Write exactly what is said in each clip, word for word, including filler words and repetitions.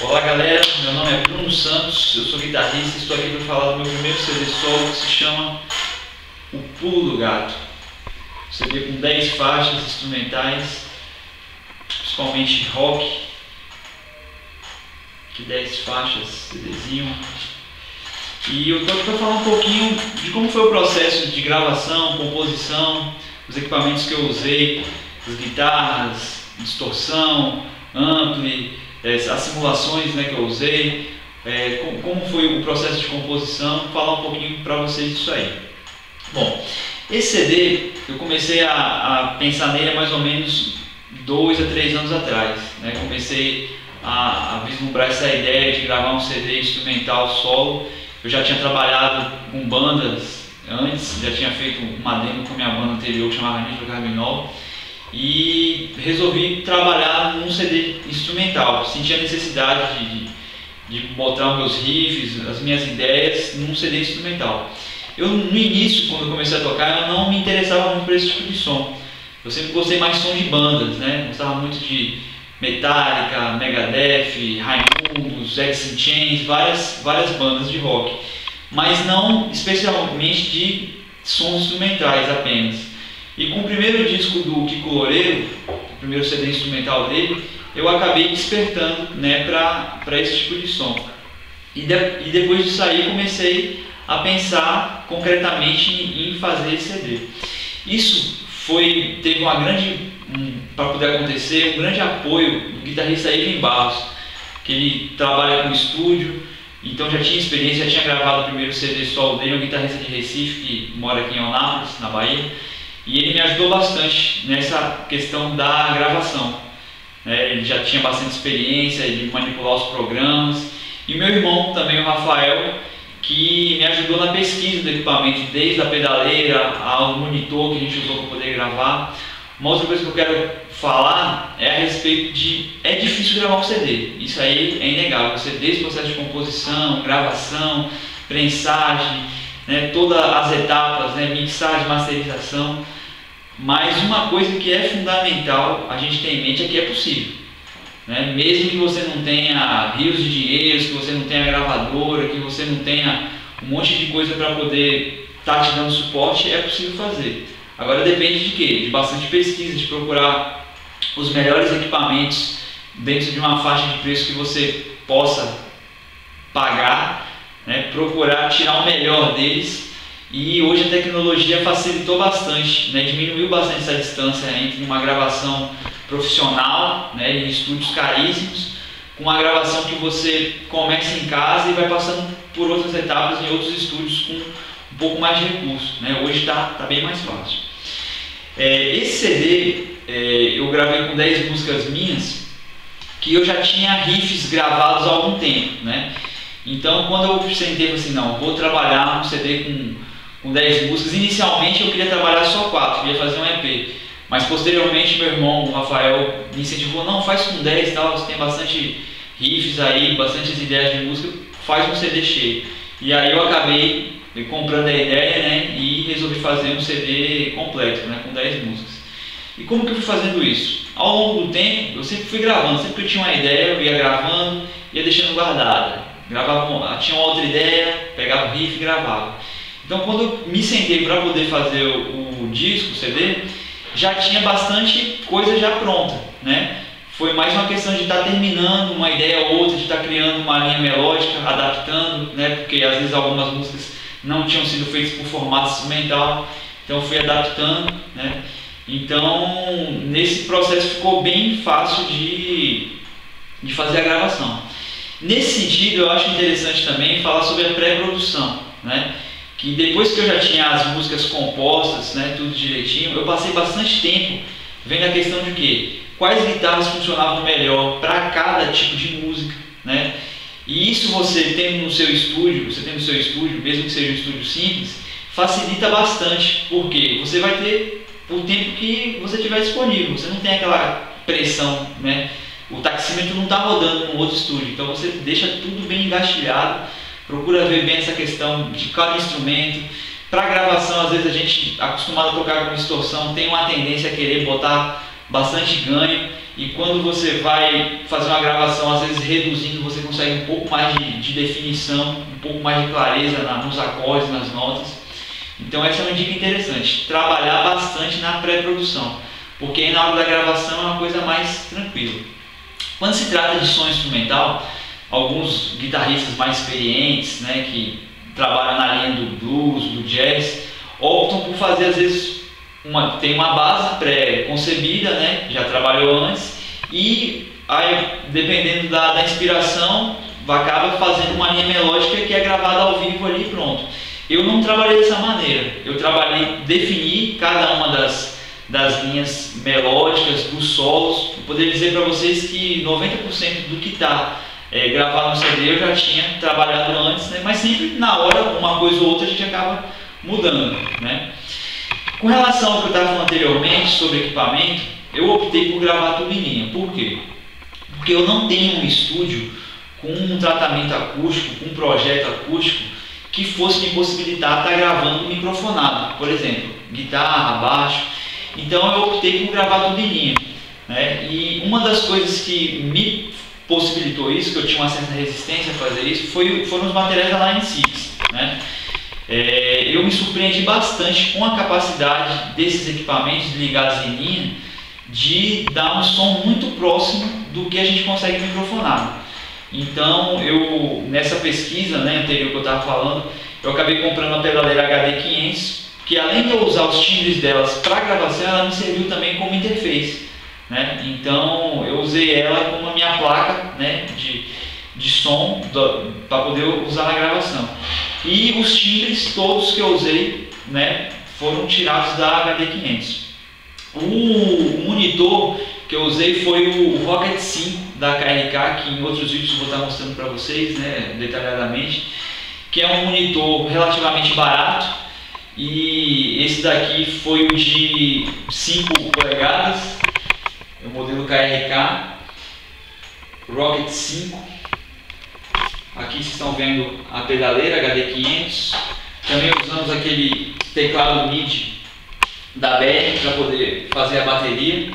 Olá galera, meu nome é Bruno Santos, eu sou guitarrista e estou aqui para falar do meu primeiro C D solo que se chama O Pulo do Gato. Um C D com dez faixas instrumentais, principalmente rock, que dez faixas, CDzinho. E eu estou aqui para falar um pouquinho de como foi o processo de gravação, composição, os equipamentos que eu usei, as guitarras, distorção, ampli, as simulações, né, que eu usei, é, como, como foi o processo de composição, falar um pouquinho para vocês disso aí. Bom, esse C D eu comecei a, a pensar nele há mais ou menos dois a três anos atrás, né? Comecei a, a vislumbrar essa ideia de gravar um C D instrumental solo. Eu já tinha trabalhado com bandas antes, já tinha feito uma demo com a minha banda anterior que chamava Nitro Carminol, e resolvi trabalhar num C D instrumental. Senti a necessidade de, de botar meus riffs, as minhas ideias num C D instrumental. Eu, no início, quando eu comecei a tocar, eu não me interessava muito por esse tipo de som. Eu sempre gostei mais de som de bandas, né? Gostava muito de Metallica, Megadeth, Sex and Jazz, várias, várias bandas de rock, mas não especialmente de sons instrumentais apenas. E com o primeiro disco do Kiko Loureiro, o primeiro C D instrumental dele, eu acabei despertando, né, para esse tipo de som. E, de, e depois disso aí comecei a pensar concretamente em, em fazer esse C D. Isso foi, teve uma grande, um, para poder acontecer, um grande apoio do guitarrista Ivan Barros, que ele trabalha com estúdio, então já tinha experiência, já tinha gravado o primeiro C D solo dele, um guitarrista de Recife, que mora aqui em Anápolis, na Bahia. E ele me ajudou bastante nessa questão da gravação. É, ele já tinha bastante experiência de manipular os programas. E meu irmão também, o Rafael, que me ajudou na pesquisa do equipamento, desde a pedaleira ao monitor que a gente usou para poder gravar. Uma outra coisa que eu quero falar é a respeito de... É difícil gravar um C D, isso aí é inegável. Você, desde o processo de composição, gravação, prensagem, né, todas as etapas, né, mixagem, masterização. Mas uma coisa que é fundamental a gente ter em mente é que é possível, né? Mesmo que você não tenha rios de dinheiro, que você não tenha gravadora, que você não tenha um monte de coisa para poder estar te dando suporte, é possível fazer. Agora depende de quê? De bastante pesquisa, de procurar os melhores equipamentos dentro de uma faixa de preço que você possa pagar, né? Procurar tirar o melhor deles. E hoje a tecnologia facilitou bastante, né? Diminuiu bastante essa distância entre uma gravação profissional, né, em estúdios caríssimos, com uma gravação que você começa em casa e vai passando por outras etapas em outros estúdios com um pouco mais de recursos, né? Hoje está tá bem mais fácil. É, esse C D é, eu gravei com dez músicas minhas, que eu já tinha riffs gravados há algum tempo, né? Então quando eu sentei assim, não, vou trabalhar um C D com com dez músicas, inicialmente eu queria trabalhar só quatro, queria fazer um E P, mas posteriormente meu irmão, o Rafael, me incentivou, não, faz com dez e tal, você tem bastante riffs aí, bastantes ideias de música, faz um C D cheio. E aí eu acabei comprando a ideia, né, e resolvi fazer um C D completo, né, com dez músicas. E como que eu fui fazendo isso? Ao longo do tempo, eu sempre fui gravando, sempre que eu tinha uma ideia, eu ia gravando, ia deixando guardada, gravava, tinha uma outra ideia, pegava o riff e gravava. Então quando eu me sentei para poder fazer o, o disco, o C D, já tinha bastante coisa já pronta, né? Foi mais uma questão de estar tá terminando uma ideia ou outra, de estar tá criando uma linha melódica, adaptando, né? Porque às vezes algumas músicas não tinham sido feitas por formato instrumental, então fui adaptando, né? Então nesse processo ficou bem fácil de, de fazer a gravação. Nesse sentido eu acho interessante também falar sobre a pré-produção, né? Que depois que eu já tinha as músicas compostas, né, tudo direitinho, eu passei bastante tempo vendo a questão de que quais guitarras funcionavam melhor para cada tipo de música, né? E isso você tem no seu estúdio, você tem no seu estúdio, mesmo que seja um estúdio simples, facilita bastante, porque você vai ter o tempo que você tiver disponível, você não tem aquela pressão, né? O taxímetro não está rodando no outro estúdio, então você deixa tudo bem engatilhado. Procura ver bem essa questão de cada instrumento. Para gravação, às vezes a gente, acostumado a tocar com distorção, tem uma tendência a querer botar bastante ganho, e quando você vai fazer uma gravação, às vezes reduzindo, você consegue um pouco mais de, de definição, um pouco mais de clareza na, nos acordes, nas notas. Então essa é uma dica interessante, trabalhar bastante na pré-produção, porque aí na hora da gravação é uma coisa mais tranquila. Quando se trata de som instrumental, alguns guitarristas mais experientes, né, que trabalham na linha do blues, do jazz, optam por fazer às vezes, uma, tem uma base pré-concebida, né, já trabalhou antes, e aí dependendo da, da inspiração, acaba fazendo uma linha melódica que é gravada ao vivo ali e pronto. Eu não trabalhei dessa maneira, eu trabalhei definir cada uma das, das linhas melódicas, dos solos. Eu poderia dizer para vocês que noventa por cento do que está é, gravado no C D eu já tinha trabalhado antes, né? Mas sempre na hora, uma coisa ou outra a gente acaba mudando, né? Com relação ao que eu estava falando anteriormente sobre equipamento, eu optei por gravar tudo em linha. Por quê? Porque eu não tenho um estúdio com um tratamento acústico, com um projeto acústico que fosse me possibilitar estar gravando microfonado, por exemplo, guitarra, baixo. Então eu optei por gravar tudo em linha, né? E uma das coisas que me possibilitou isso, que eu tinha uma certa resistência a fazer isso, foi, foram os materiais da Line seis, né? É, eu me surpreendi bastante com a capacidade desses equipamentos ligados em linha de dar um som muito próximo do que a gente consegue microfonar. Então, eu nessa pesquisa, né, anterior que eu estava falando, eu acabei comprando uma pedaleira H D quinhentos, que além de eu usar os timbres delas para gravação, ela me serviu também como interface, né? Então, eu usei ela como a minha placa, né, de, de som para poder usar na gravação. E os timbres todos que eu usei, né, foram tirados da H D quinhentos. O monitor que eu usei foi o Rocket cinco da K R K, que em outros vídeos eu vou estar mostrando para vocês, né, detalhadamente, que é um monitor relativamente barato, e esse daqui foi o de cinco polegadas, é o modelo K R K Rocket cinco. Aqui vocês estão vendo a pedaleira H D quinhentos, também usamos aquele teclado M I D I da B R para poder fazer a bateria.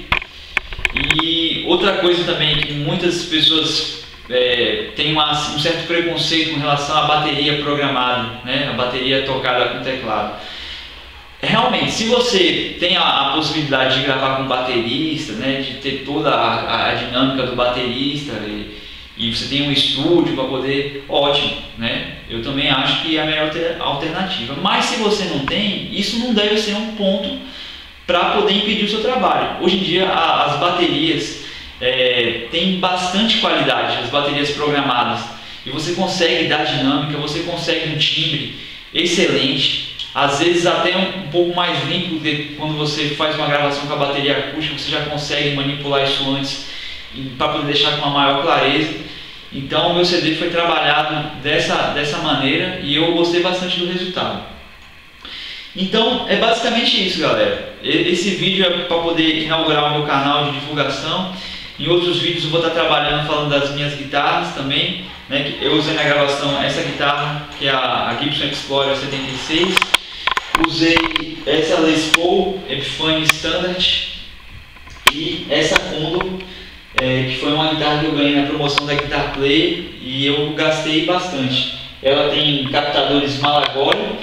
E outra coisa também que muitas pessoas é, têm uma, um certo preconceito com relação à bateria programada, né? A bateria tocada com teclado. Realmente, se você tem a, a possibilidade de gravar com baterista, né, de ter toda a, a dinâmica do baterista, e, e você tem um estúdio para poder, ótimo, né? Eu também acho que é a melhor alternativa. Mas se você não tem, isso não deve ser um ponto para poder impedir o seu trabalho. Hoje em dia a, as baterias é, têm bastante qualidade, as baterias programadas, e você consegue dar dinâmica, você consegue um timbre excelente, às vezes até um, um pouco mais limpo. De, quando você faz uma gravação com a bateria acústica, você já consegue manipular isso antes para poder deixar com uma maior clareza. Então o meu C D foi trabalhado dessa, dessa maneira, e eu gostei bastante do resultado. Então é basicamente isso, galera. Esse vídeo é para poder inaugurar o meu canal de divulgação. Em outros vídeos eu vou estar trabalhando, falando das minhas guitarras também, né? Eu usei na gravação essa guitarra, que é a Gibson Explorer setenta e seis. Usei essa Les Paul Epiphone Standard e essa Condor, é, que foi uma guitarra que eu ganhei na promoção da Guitar Play, e eu gastei bastante. Ela tem captadores Malagoria.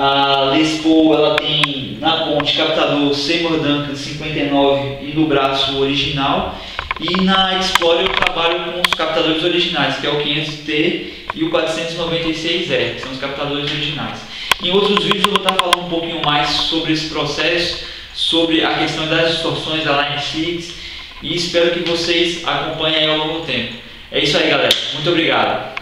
A Les Paul, ela tem na ponte captador Seymour Duncan cinquenta e nove e no braço original. E na Explorer eu trabalho com os captadores originais, que é o quinhentos T e o quatrocentos e noventa e seis R, que são os captadores originais. Em outros vídeos eu vou estar falando um pouquinho mais sobre esse processo, sobre a questão das distorções da Line seis, e espero que vocês acompanhem aí ao longo do tempo. É isso aí, galera. Muito obrigado.